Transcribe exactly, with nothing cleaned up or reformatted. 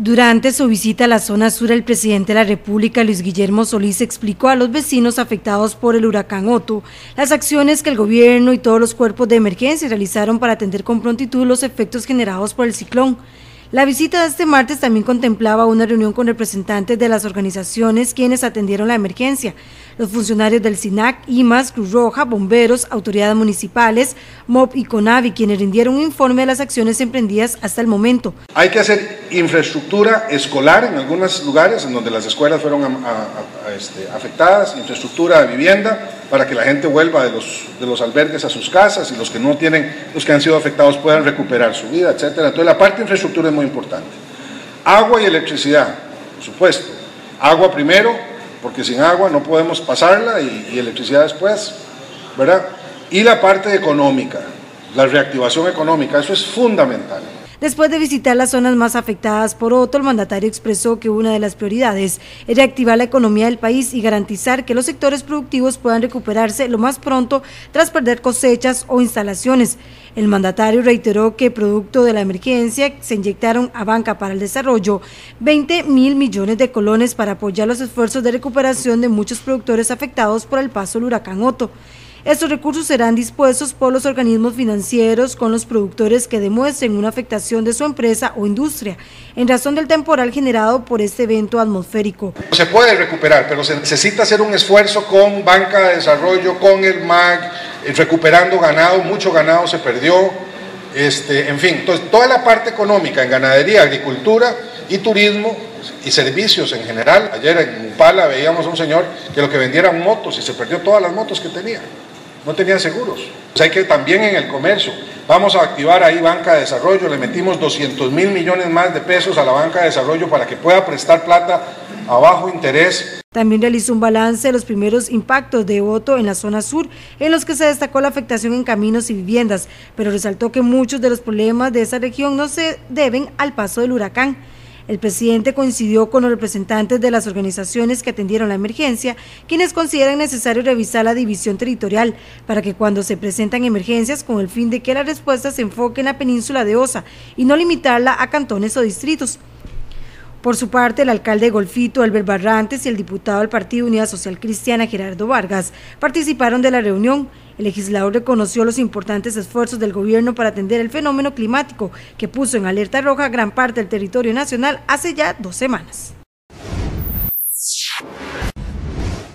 Durante su visita a la zona sur, el presidente de la República, Luis Guillermo Solís, explicó a los vecinos afectados por el huracán Otto las acciones que el gobierno y todos los cuerpos de emergencia realizaron para atender con prontitud los efectos generados por el ciclón. La visita de este martes también contemplaba una reunión con representantes de las organizaciones quienes atendieron la emergencia, los funcionarios del SINAC, I M A S, Cruz Roja, bomberos, autoridades municipales, M O P y CONAVI, quienes rindieron un informe de las acciones emprendidas hasta el momento. Hay que hacer infraestructura escolar en algunos lugares en donde las escuelas fueron a, a, a, este, afectadas, infraestructura de vivienda para que la gente vuelva de los, de los albergues a sus casas y los que no tienen, los que han sido afectados puedan recuperar su vida, etcétera. Entonces la parte de infraestructura es muy importante. Agua y electricidad, por supuesto. Agua primero, porque sin agua no podemos pasarla y, y electricidad después, ¿verdad? Y la parte económica, la reactivación económica, eso es fundamental. Después de visitar las zonas más afectadas por Otto, el mandatario expresó que una de las prioridades es reactivar la economía del país y garantizar que los sectores productivos puedan recuperarse lo más pronto tras perder cosechas o instalaciones. El mandatario reiteró que producto de la emergencia se inyectaron a Banca para el Desarrollo veinte mil millones de colones para apoyar los esfuerzos de recuperación de muchos productores afectados por el paso del huracán Otto. Estos recursos serán dispuestos por los organismos financieros con los productores que demuestren una afectación de su empresa o industria en razón del temporal generado por este evento atmosférico. Se puede recuperar, pero se necesita hacer un esfuerzo con Banca de Desarrollo, con el M A C, recuperando ganado, mucho ganado se perdió, este, en fin, entonces, toda la parte económica en ganadería, agricultura y turismo y servicios en general. Ayer en Upala veíamos a un señor que lo que vendiera motos y se perdió todas las motos que tenía, no tenían seguros. Pues hay que también en el comercio, vamos a activar ahí Banca de Desarrollo, le metimos doscientos mil millones más de pesos a la Banca de Desarrollo para que pueda prestar plata a bajo interés. También realizó un balance de los primeros impactos de Otto en la zona sur, en los que se destacó la afectación en caminos y viviendas, pero resaltó que muchos de los problemas de esa región no se deben al paso del huracán. El presidente coincidió con los representantes de las organizaciones que atendieron la emergencia, quienes consideran necesario revisar la división territorial para que cuando se presentan emergencias, con el fin de que la respuesta se enfoque en la península de Osa y no limitarla a cantones o distritos. Por su parte, el alcalde de Golfito, Albert Barrantes, y el diputado del Partido Unidad Social Cristiana, Gerardo Vargas, participaron de la reunión. El legislador reconoció los importantes esfuerzos del gobierno para atender el fenómeno climático que puso en alerta roja gran parte del territorio nacional hace ya dos semanas.